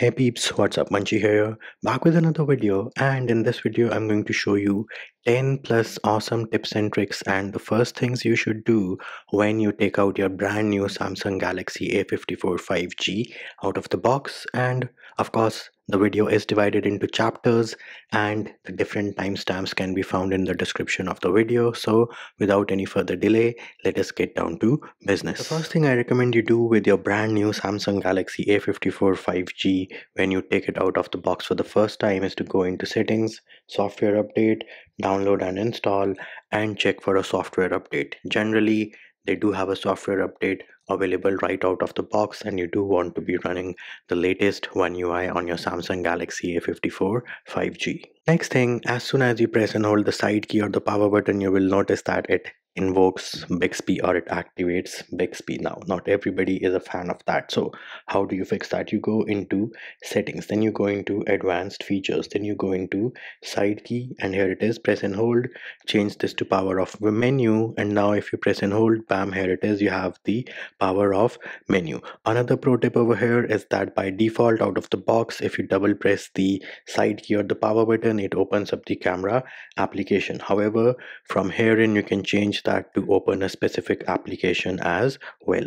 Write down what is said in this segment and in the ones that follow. Hey peeps, what's up? Munchy here, back with another video, and in this video I'm going to show you 10 plus awesome tips and tricks and the first things you should do when you take out your brand new Samsung Galaxy A54 5G out of the box. And of course, the video is divided into chapters and the different timestamps can be found in the description of the video. So without any further delay, let us get down to business. The first thing I recommend you do with your brand new Samsung Galaxy A54 5G when you take it out of the box for the first time is to go into settings, software update, download and install, and check for a software update. Generally, they do have a software update available right out of the box, and you do want to be running the latest One UI on your Samsung Galaxy A54 5G. Next thing, as soon as you press and hold the side key or the power button, you will notice that it invokes Bixby or it activates Bixby. Now, not everybody is a fan of that. So how do you fix that? You go into settings, then you go into advanced features, then you go into side key, and here it is, press and hold, change this to power off menu. And now if you press and hold, bam, here it is, you have the power off menu. Another pro tip over here is that by default out of the box, if you double press the side key or the power button, it opens up the camera application. However, from here in you can change that to open a specific application as well.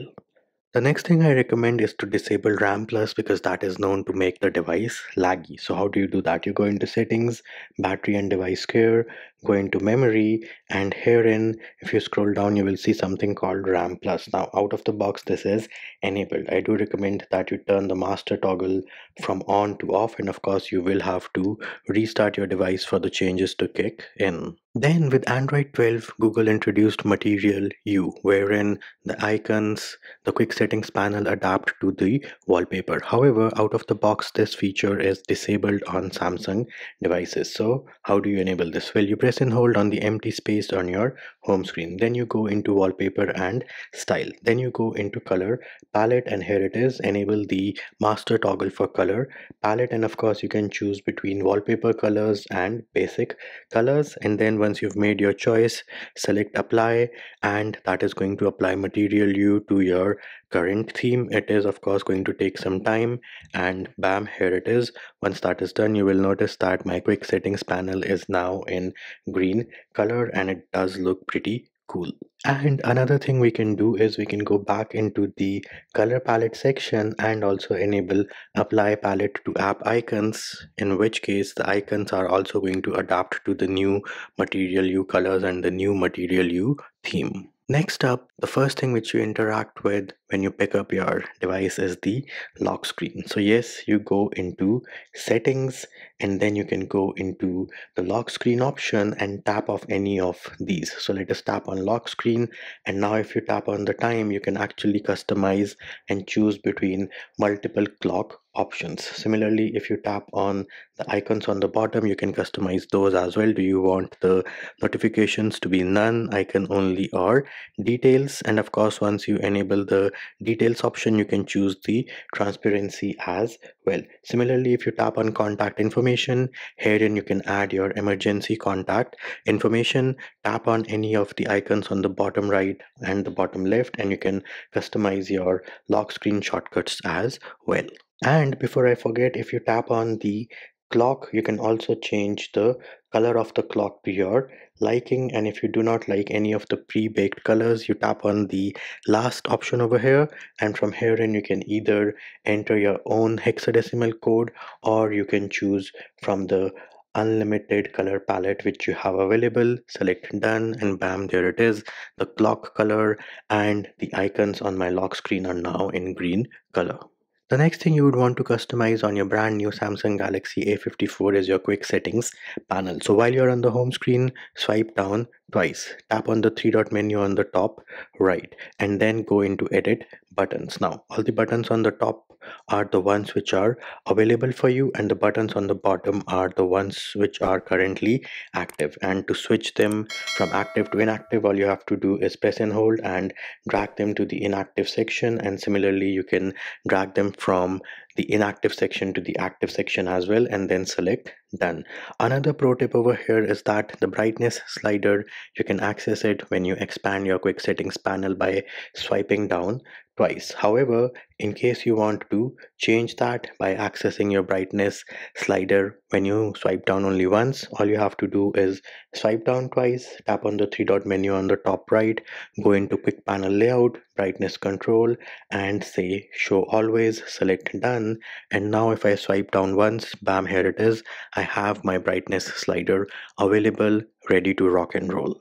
The next thing I recommend is to disable RAM Plus because that is known to make the device laggy. So how do you do that? You go into settings, battery and device care, go into memory, and herein if you scroll down you will see something called RAM Plus. Now out of the box this is enabled. I do recommend that you turn the master toggle from on to off, and of course you will have to restart your device for the changes to kick in. Then with Android 12, Google introduced Material You, wherein the icons, the quick settings panel adapt to the wallpaper. However, out of the box, this feature is disabled on Samsung devices. So how do you enable this? Well, you press and hold on the empty space on your home screen. Then you go into wallpaper and style. Then you go into color palette, and here it is, enable the master toggle for color palette. And of course, you can choose between wallpaper colors and basic colors. And then once you've made your choice, select apply, and that is going to apply Material You to your current theme. It is of course going to take some time, and bam, here it is. Once that is done, you will notice that my quick settings panel is now in green color, and it does look pretty cool. And another thing we can do is we can go back into the color palette section and also enable apply palette to app icons, in which case the icons are also going to adapt to the new Material You colors and the new Material You theme. Next up, the first thing which you interact with when you pick up your device is the lock screen. So yes, you go into settings, and then you can go into the lock screen option and tap off any of these. So let us tap on lock screen, and now if you tap on the time, you can actually customize and choose between multiple clock options. Similarly, if you tap on the icons on the bottom, you can customize those as well. Do you want the notifications to be none, icon only, or details? And of course, once you enable the details option, you can choose the transparency as well. Similarly, if you tap on contact information, herein you can add your emergency contact information. Tap on any of the icons on the bottom right and the bottom left, and you can customize your lock screen shortcuts as well. And before I forget, if you tap on the clock, you can also change the color of the clock to your liking. And if you do not like any of the pre-baked colors, you tap on the last option over here, and from here in you can either enter your own hexadecimal code, or you can choose from the unlimited color palette which you have available. Select done, and bam, there it is, the clock color, and the icons on my lock screen are now in green color. The next thing you would want to customize on your brand new Samsung Galaxy A54 is your quick settings panel. So while you're on the home screen, swipe down twice, tap on the three-dot menu on the top right, and then go into edit buttons. Now all the buttons on the top are the ones which are available for you, and the buttons on the bottom are the ones which are currently active. And to switch them from active to inactive, all you have to do is press and hold and drag them to the inactive section, and similarly you can drag them from the inactive section to the active section as well, and then select done. Another pro tip over here is that the brightness slider, you can access it when you expand your quick settings panel by swiping down twice. However, in case you want to change that by accessing your brightness slider when you swipe down only once, all you have to do is swipe down twice, tap on the three-dot menu on the top right, go into quick panel layout, brightness control, and say show always, select done. And now if I swipe down once, bam, here it is. I have my brightness slider available, ready to rock and roll.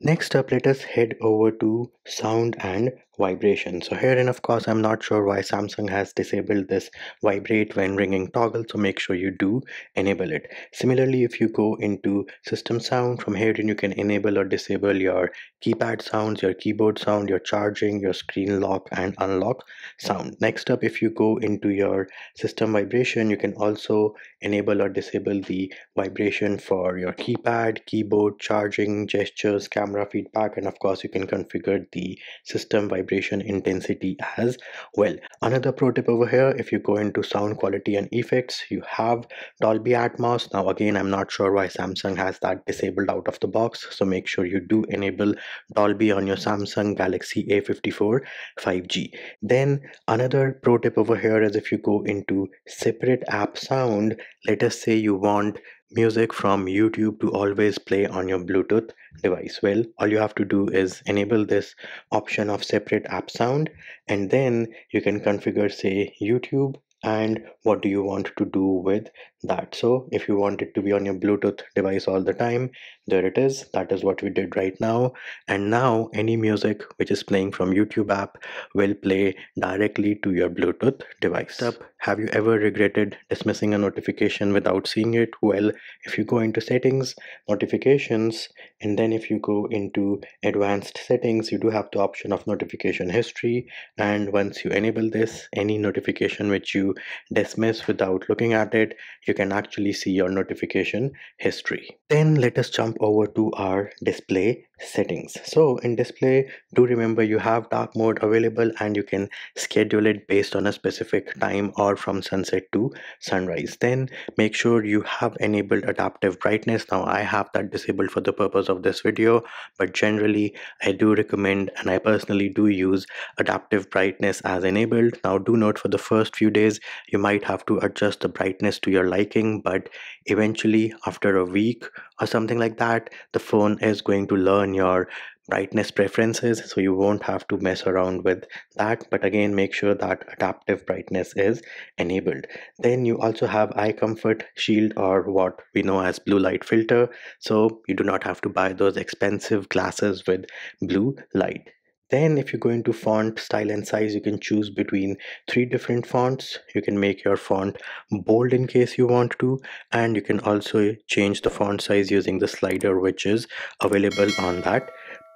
Next up, let us head over to sound and vibration. So herein, of course, I'm not sure why Samsung has disabled this vibrate when ringing toggle, so make sure you do enable it. Similarly, if you go into system sound, from herein you can enable or disable your keypad sounds, your keyboard sound, your charging, your screen lock and unlock sound. Next up, if you go into your system vibration, you can also enable or disable the vibration for your keypad, keyboard, charging, gestures, camera feedback, and of course you can configure the system vibration intensity as well. Another pro tip over here, if you go into sound quality and effects, you have Dolby Atmos. Now again, I'm not sure why Samsung has that disabled out of the box, so make sure you do enable Dolby on your Samsung Galaxy A54 5G. Then another pro tip over here is, if you go into separate app sound, let us say you want music from YouTube to always play on your Bluetooth device. Well, all you have to do is enable this option of separate app sound, and then you can configure, say, YouTube and what do you want to do with that. So if you want it to be on your Bluetooth device all the time, there it is. That is what we did right now, and now any music which is playing from YouTube app will play directly to your Bluetooth device. Next up, have you ever regretted dismissing a notification without seeing it? Well, if you go into settings, notifications, and then if you go into advanced settings, you do have the option of notification history, and once you enable this, any notification which you dismiss without looking at it, you can actually see your notification history. Then let us jump over to our display settings. So in display, do remember you have dark mode available, and you can schedule it based on a specific time or from sunset to sunrise. Then make sure you have enabled adaptive brightness. Now I have that disabled for the purpose of this video, but generally I do recommend, and I personally do use adaptive brightness as enabled. Now do note, for the first few days you might have to adjust the brightness to your liking, but eventually after a week or something like that, the phone is going to learn your brightness preferences, so you won't have to mess around with that. But again, make sure that adaptive brightness is enabled. Then you also have Eye Comfort Shield, or what we know as blue light filter, so you do not have to buy those expensive glasses with blue light. Then if you go into font, style and size, you can choose between three different fonts. You can make your font bold in case you want to, and you can also change the font size using the slider which is available on that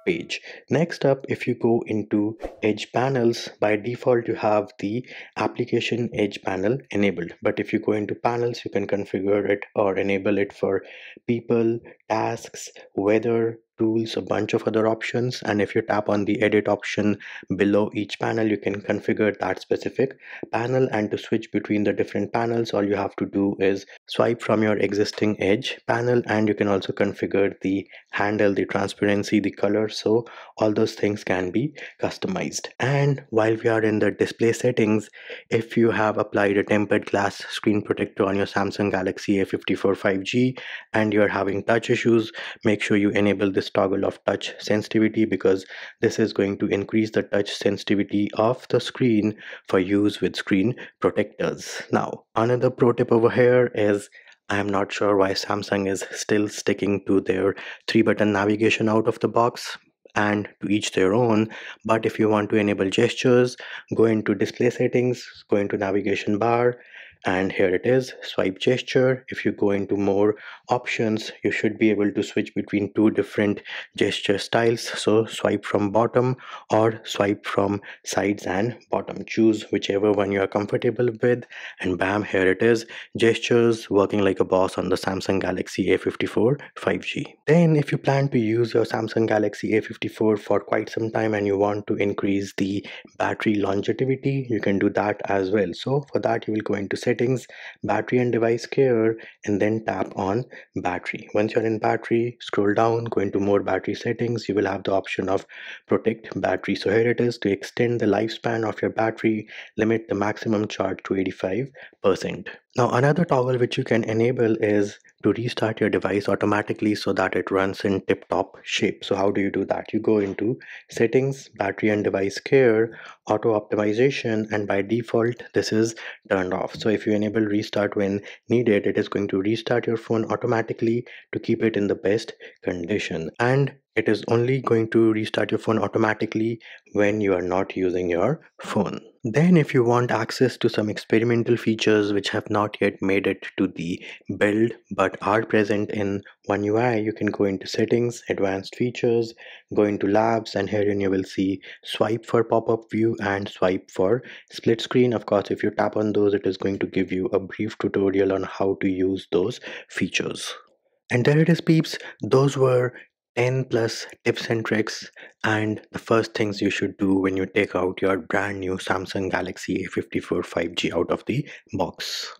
page. Next up, if you go into edge panels, by default you have the application edge panel enabled, but if you go into panels, you can configure it or enable it for people, tasks, weather, tools, a bunch of other options. And if you tap on the edit option below each panel, you can configure that specific panel. And to switch between the different panels, all you have to do is swipe from your existing edge panel, and you can also configure the handle, the transparency, the color, so all those things can be customized. And while we are in the display settings, if you have applied a tempered glass screen protector on your Samsung Galaxy A54 5G and you're having touch issues, make sure you enable this toggle of touch sensitivity, because this is going to increase the touch sensitivity of the screen for use with screen protectors. Now another pro tip over here is, I am not sure why Samsung is still sticking to their 3-button navigation out of the box, and to each their own, but if you want to enable gestures, go into display settings, go into navigation bar, and here it is, swipe gesture. If you go into more options, you should be able to switch between two different gesture styles. So swipe from bottom or swipe from sides and bottom, choose whichever one you are comfortable with, and bam, here it is, gestures working like a boss on the Samsung Galaxy A54 5G. Then if you plan to use your Samsung Galaxy A54 for quite some time and you want to increase the battery longevity, you can do that as well. So for that, you will go into settings, battery and device care, and then tap on battery. Once you're in battery, scroll down, go into more battery settings. You will have the option of protect battery. So here it is, to extend the lifespan of your battery, limit the maximum charge to 85%. Now another toggle which you can enable is to restart your device automatically so that it runs in tip-top shape. So how do you do that? You go into settings, battery and device care, auto optimization, and by default this is turned off. So if you enable restart when needed, it is going to restart your phone automatically to keep it in the best condition, and it is only going to restart your phone automatically when you are not using your phone. Then if you want access to some experimental features which have not yet made it to the build but are present in One UI, you can go into settings, advanced features, go into labs, and herein you will see swipe for pop-up view and swipe for split screen. Of course, if you tap on those, it is going to give you a brief tutorial on how to use those features. And there it is, peeps. Those were 10+ tips and tricks and the first things you should do when you take out your brand new Samsung Galaxy A54 5G out of the box.